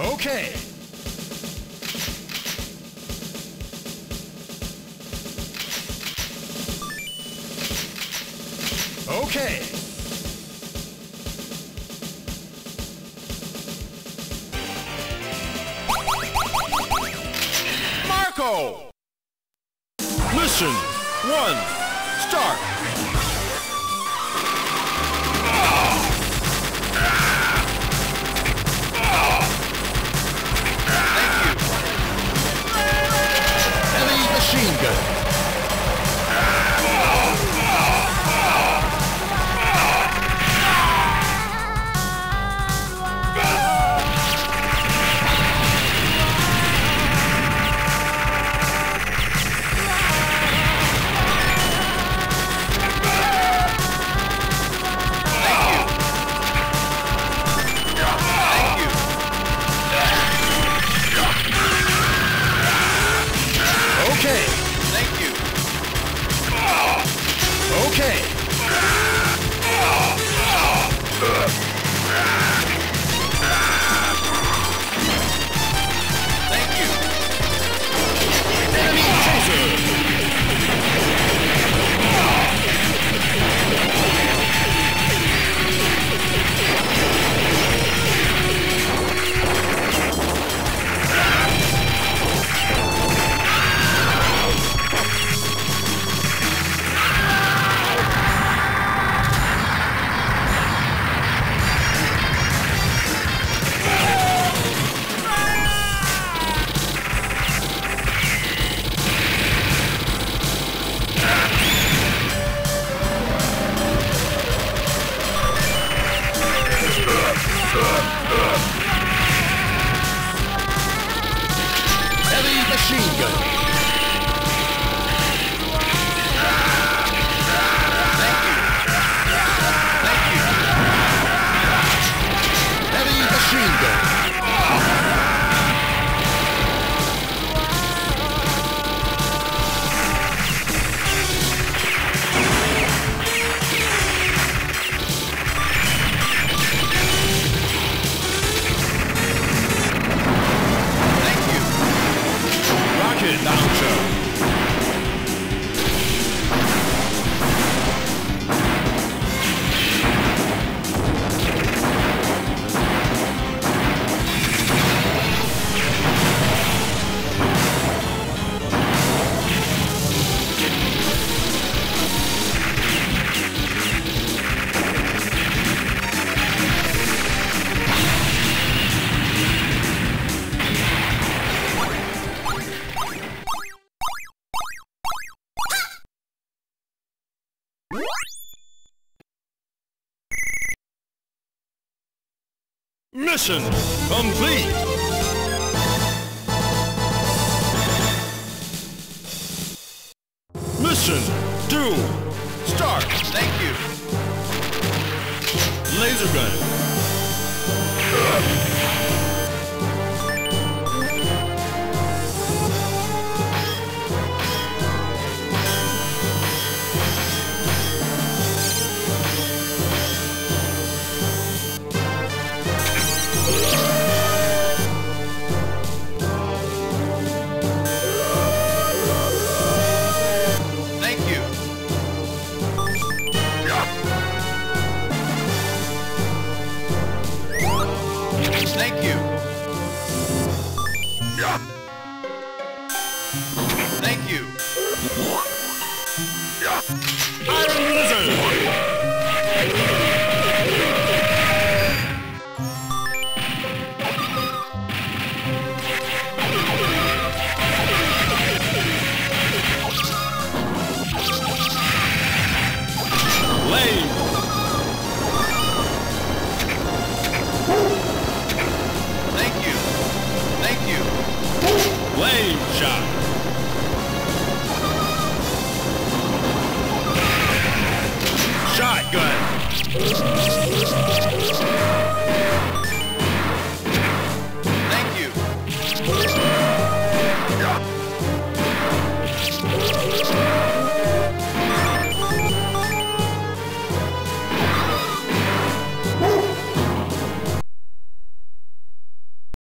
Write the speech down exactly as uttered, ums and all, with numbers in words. Okay. Okay. Marco! Mission one, start! Machine gun. Mission complete! Mission two, start! Thank you! Laser gun!